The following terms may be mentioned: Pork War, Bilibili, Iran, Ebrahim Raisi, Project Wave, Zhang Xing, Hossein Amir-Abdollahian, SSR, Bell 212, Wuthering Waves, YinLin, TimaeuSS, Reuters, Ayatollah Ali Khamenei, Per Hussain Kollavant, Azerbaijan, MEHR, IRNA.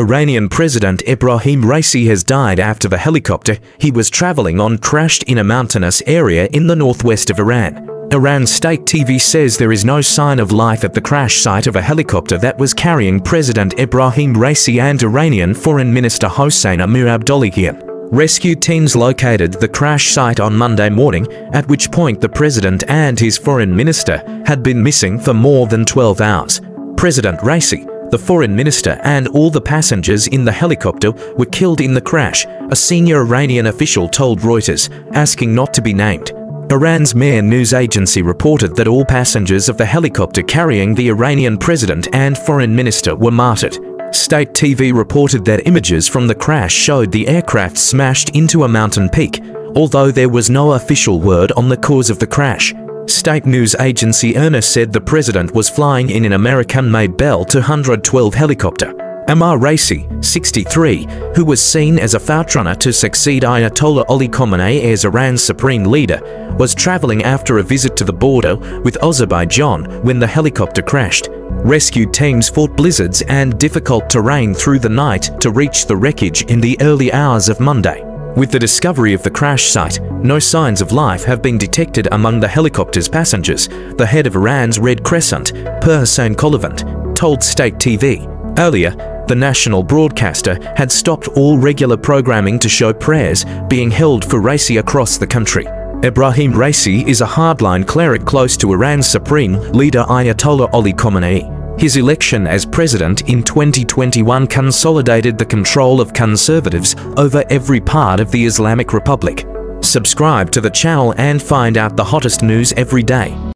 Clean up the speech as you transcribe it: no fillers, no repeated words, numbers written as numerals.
Iranian President Ebrahim Raisi has died after the helicopter he was traveling on crashed in a mountainous area in the northwest of Iran. Iran State TV says there is no sign of life at the crash site of a helicopter that was carrying President Ebrahim Raisi and Iranian Foreign Minister Hossein Amir-Abdollahian. Rescue teams located the crash site on Monday morning, at which point the president and his foreign minister had been missing for more than 12 hours. President Raisi, the foreign minister and all the passengers in the helicopter were killed in the crash, a senior Iranian official told Reuters, asking not to be named. Iran's MEHR news agency reported that all passengers of the helicopter carrying the Iranian president and foreign minister were martyred. State TV reported that images from the crash showed the aircraft smashed into a mountain peak, although there was no official word on the cause of the crash. State news agency IRNA said the president was flying in an American-made Bell 212 helicopter. Amir Raisi, 63, who was seen as a frontrunner to succeed Ayatollah Ali Khamenei as Iran's supreme leader, was traveling after a visit to the border with Azerbaijan when the helicopter crashed. Rescue teams fought blizzards and difficult terrain through the night to reach the wreckage in the early hours of Monday. With the discovery of the crash site, no signs of life have been detected among the helicopter's passengers, the head of Iran's Red Crescent, Per Hussain Kollavant, told State TV. Earlier, the national broadcaster had stopped all regular programming to show prayers being held for Raisi across the country. Ebrahim Raisi is a hardline cleric close to Iran's supreme leader Ayatollah Ali Khamenei. His election as president in 2021 consolidated the control of conservatives over every part of the Islamic Republic. Subscribe to the channel and find out the hottest news every day.